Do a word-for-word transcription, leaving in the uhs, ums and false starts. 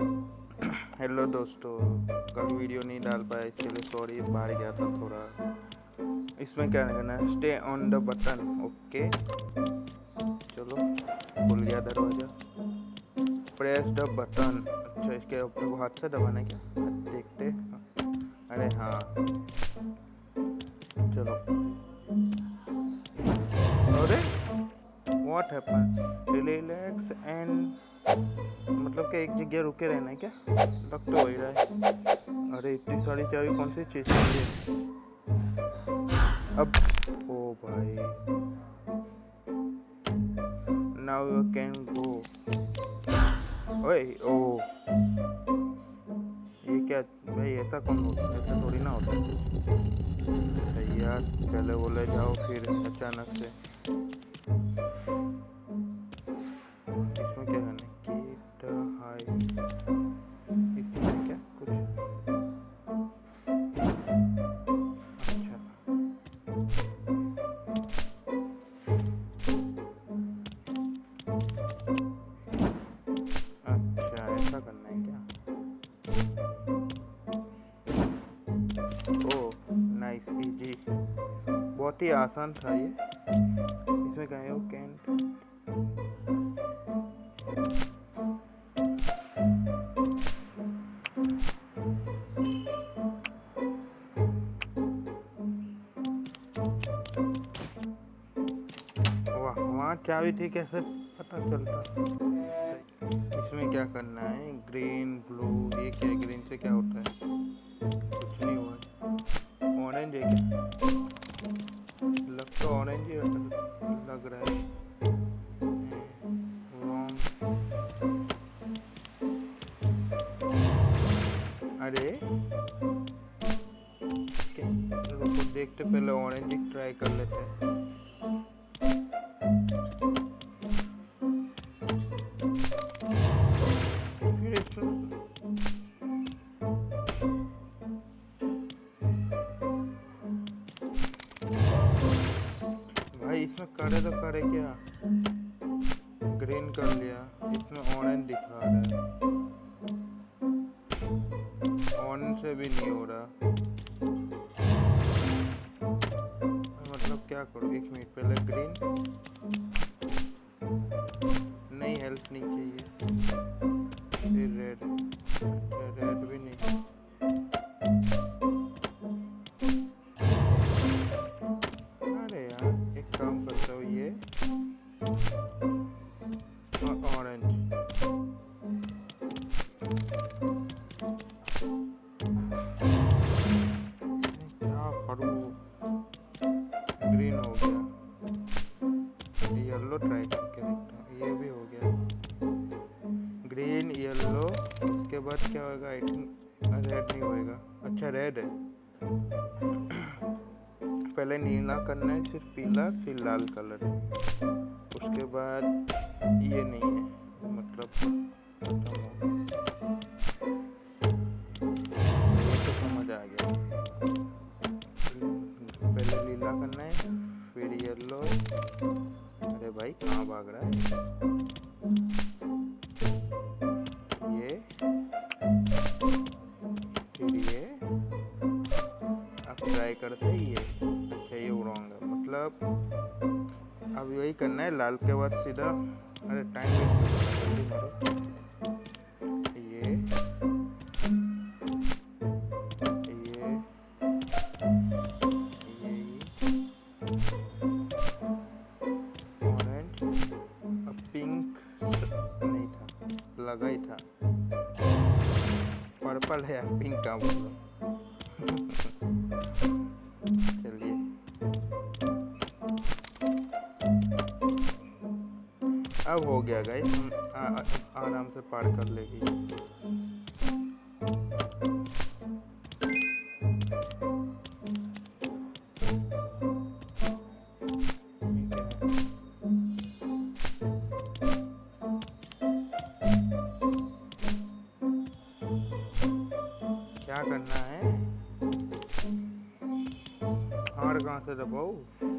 Hello दोस्तों, कल video नहीं डाल पाया इसलिए सॉरी, बाहर गया था थोड़ा। इसमें क्या करना है, stay on the button. Okay, चलो खुल गया दरवाजा। Press the button. अच्छा, इसके अपने को हाथ से दबाना है क्या? देखते, अरे हाँ, चलो। अरे व्हाट हैपन, रिलैक्स एंड मतलब कि एक जगह रुके रहना है क्या? लग तो हो ही रहा है। अरे इतनी सारी चाबी कौन सी चीज है अब? ओ भाई, नाउ यू कैन गो। ओए ओ, ये क्या भाई, ऐसा कौन होता है? ऐसा थोड़ी ना होता है यार, पहले बोले जाओ फिर अचानक से। इसमें क्या करना है? बहुत ही आसान था ये। इसमें क्या है? वाह, वहाँ चाबी थी, कैसे पता चलता? इसमें क्या करना है? ग्रीन, ब्लू, ये क्या? ग्रीन से क्या होता है? कुछ नहीं हुआ। ऑरेंज है क्या? लग तो ऑरेंज ही लग रहा है। अरे रुको, देखते पहले ऑरेंज ही ट्राई कर लेते हैं। इसमें करे तो करे क्या? ग्रीन कर लिया, इसमें ऑरेंज दिखा रहा है। ऑरेंज से भी नहीं हो रहा, मतलब क्या करूँ? एक मिनट, पहले ग्रीन नहीं, हेल्प नहीं चाहिए। फिर रेड, रेड भी नहीं। ट्राई करके देखता हूँ, ये भी हो गया। ग्रीन, येलो, उसके बाद क्या होगा? आई थिंक रेड नहीं होएगा। अच्छा रेड है। पहले नीला करना है, फिर पीला, फिर लाल कलर। उसके बाद ये नहीं है, मतलब खत्म हो गया। ये तो समझ आ गया। पहले नीला करना है, फिर येलो। अरे भाई कहाँ भाग रहा है ये? फिर ये अब ट्राई करते हैं ये। अच्छा ये उड़ाऊंगा, मतलब अब यही करना है। लाल के बाद सीधा, अरे टाइम ये लगा ही था। पर्पल है, पिंक का बोलो। चलिए अब हो गया गाइस, हम आराम से पार कर लेगी। करना है, और कहाँ से दबाऊं?